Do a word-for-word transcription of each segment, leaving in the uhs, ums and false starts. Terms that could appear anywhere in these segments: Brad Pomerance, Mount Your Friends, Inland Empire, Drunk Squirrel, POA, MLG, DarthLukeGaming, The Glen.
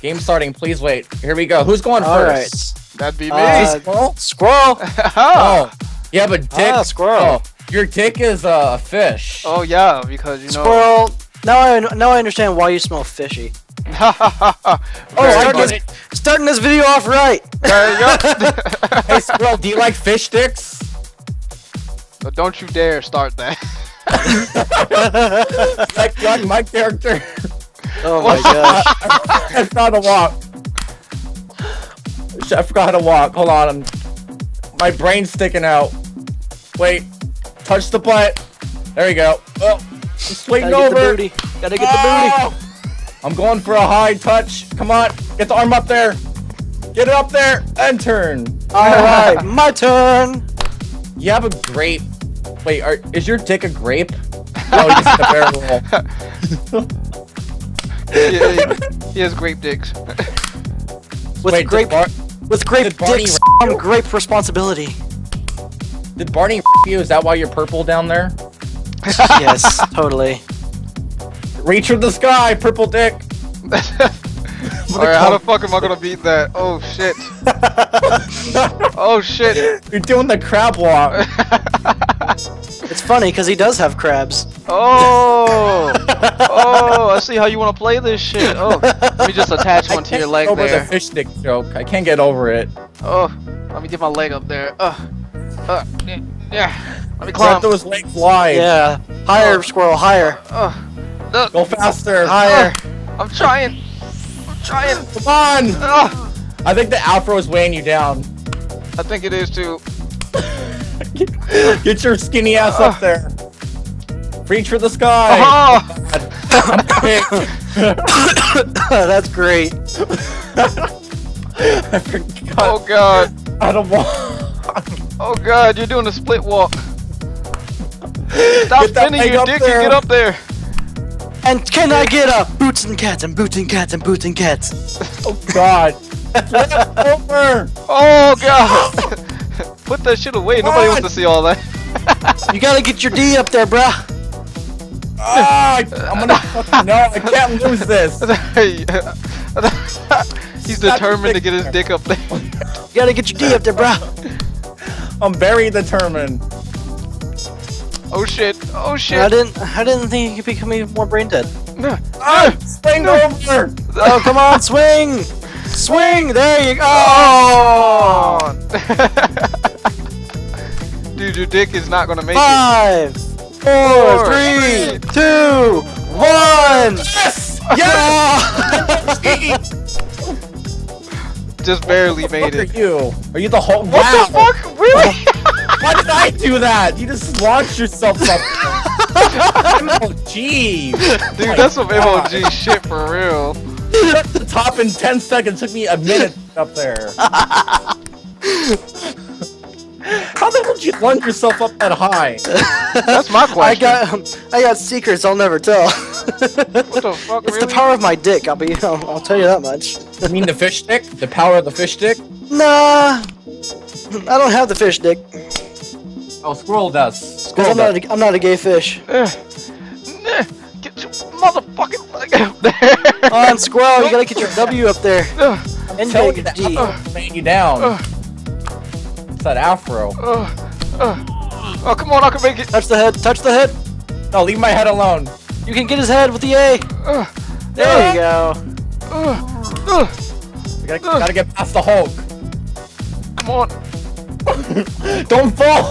Game starting, please wait. Here we go. Who's going All first? Right. That'd be me. Uh, squirrel? Squirrel! Oh. You have a dick. Ah, squirrel. Oh, your dick is a uh, fish. Oh, yeah, because you squirrel. know. Squirrel! Now I, now I understand why you smell fishy. oh, starting this, starting this video off right. There you go. Hey, Squirrel, do you like fish sticks? But don't you dare start that. Like, like my character. Oh my gosh. I forgot how to walk. I forgot how to walk. Hold on. I'm... My brain's sticking out. Wait. Touch the butt. There we go. Oh, I'm swinging over. Gotta get the booty. Gotta get oh! the booty. I'm going for a high touch. Come on, get the arm up there. Get it up there and turn. All right, my turn. You have a grape. Wait, are, is your dick a grape? No, he's a bear roll. yeah, he, he has grape dicks. With Wait, grape, with grape dicks, on grape responsibility. Did Barney you? Is that why you're purple down there? Yes, totally. Reach for the sky, purple dick. Alright, how the fuck am I gonna beat that? Oh shit. Oh shit. You're doing the crab walk. It's funny because he does have crabs. Oh. Oh, I see how you want to play this shit. Oh, let me just attach one I to your leg over there. The fish stick joke. I can't get over it. Oh, let me get my leg up there. Uh, uh, yeah. Let me climb. Let those legs fly. Yeah. Higher, oh. Squirrel. Higher. Uh, uh. Uh, Go faster! Higher! Uh, I'm trying! I'm trying! Come on! Uh, I think the Afro is weighing you down. I think it is too. Get your skinny ass uh, up there! Reach for the sky! Uh-huh. That's great! I forgot. Oh god! I don't walk! Oh god, you're doing a split walk! Stop spinning your dick and get up there! And can I get up? Boots and cats and boots and cats and boots and cats. Oh god. Over. Oh god. Put that shit away. What? Nobody wants to see all that. You gotta get your D up there, bruh. Ah, I'm gonna fucking no. I can't lose this. He's Stop determined to get his dick up there. You gotta get your D up there, bruh. I'm very determined. Oh shit! Oh shit! I didn't. I didn't think you could become even more brain dead. No. Oh, swing no. over! Oh come on, swing! Swing! There you go! Oh. Dude, your dick is not gonna make Five, it. Five, four, three, two, one. Yes! Yes! Just barely what the made fuck it. Are you? Are you the Hulk? What wow. the fuck? Really? Why did I do that? You just launched yourself up. M L G. Dude, oh that's some God. M L G shit for real. The top in ten seconds took me a minute up there. How the hell did you lunge yourself up that high? That's my question. I got, um, I got secrets I'll never tell. What the fuck? It's really? the power of my dick. I'll be, I'll, I'll tell you that much. You mean the fish dick? The power of the fish dick? Nah, I don't have the fish dick. Oh, Squirrel does. Squirrel I'm, does. Not a, I'm not a gay fish. Uh, get your motherfucking leg up there. On, um, Squirrel, you gotta get your W up there. Uh, and take your D. I'm laying you down. Uh, it's that afro. Uh, uh, oh, come on, I can make it. Touch the head, touch the head. No, leave my head alone. You can get his head with the A. Uh, there uh, you go. Uh, uh, you gotta, uh, gotta get past the Hulk. Come on. Don't fall!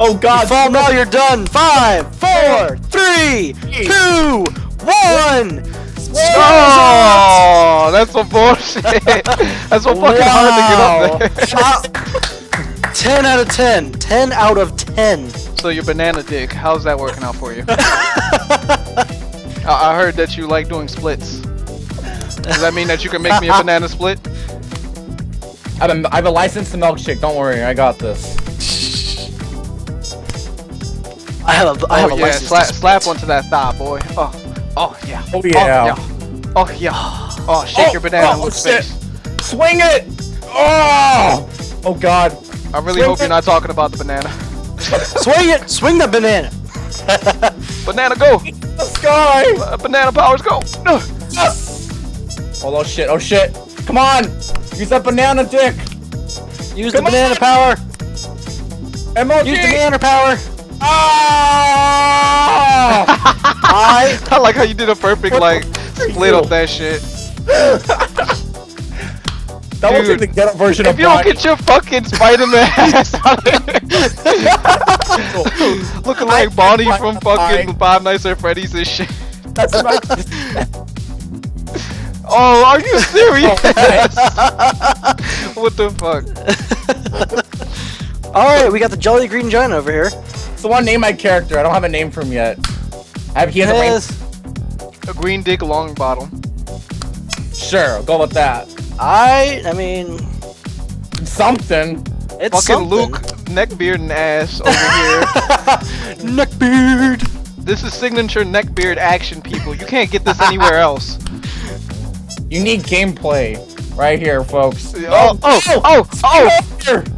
Oh god! You fall now, you're done! Five, four, three, two, one! Oh, that's some bullshit! That's so fucking wow. hard to get up there! ten out of ten! ten out of ten! So your banana dick, how's that working out for you? I heard that you like doing splits. Does that mean that you can make me a banana split? I have, a, I have a license to milkshake. Don't worry, I got this. I have a, I have oh, a yeah, license. Slap, slap onto that thigh, boy. Oh, oh yeah. Oh yeah. Oh yeah. Oh, shake oh, your banana oh, in his face. Swing it. Oh. Oh God. I really Swing hope it. you're not talking about the banana. Swing it. Swing the banana. Banana go. The sky. Uh, banana powers go. Yes. Oh, oh shit, oh shit. Come on! Use that banana dick! Use Come the banana on. power! M L G. Use the banana power! Ah! I, I like how you did a perfect, like, split up that shit. That was like the get-up version of If you don't get your fucking Spider-Man ass out of here! Looking like Bonnie from fucking Five Nights at Freddy's and shit. That's my... Oh, are you serious? What the fuck? Alright, we got the Jolly Green Giant over here. So I want to name my character. I don't have a name for him yet. I have, he has a, a green dick long bottom. Sure, I'll go with that. I, I mean... Something. It's fucking something. Luke, neckbeard and ass over here. Neckbeard! This is signature neckbeard action, people. You can't get this anywhere else. You need gameplay right here, folks. Oh, oh, oh, oh! oh. Use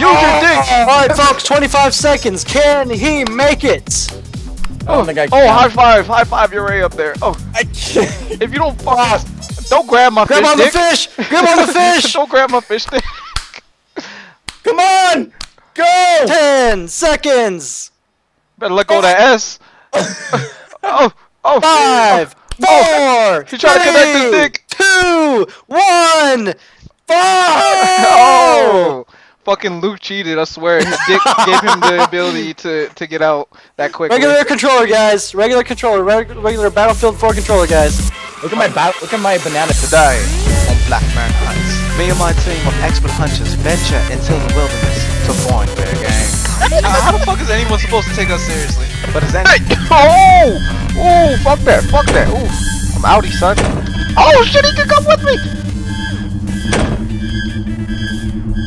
your dick! Alright, folks, twenty-five seconds. Can he make it? Oh, I I oh high five! High five, you're way up there. Oh, I can't. If you don't fuck, don't grab my grab fish. Grab on dick. the fish! Grab on the fish! Don't grab my fish dick. Come on! Go! ten seconds! Better let go of that S. oh, oh. Five! Oh. Four, He's trying three, to connect his dick. Two, one, four. Oh, fucking Luke cheated. I swear, his dick gave him the ability to to get out that quick. Regular controller, guys. Regular controller. Reg regular Battlefield four controller, guys. Look at my bat. Look at my banana today on Black Man Hunts. Me and my team of expert hunters venture into the wilderness to find their game. uh, how the fuck is anyone supposed to take us seriously? But is that? Oh! Ooh, fuck that, fuck that. Ooh, I'm outie, son. Oh shit, he can come with me!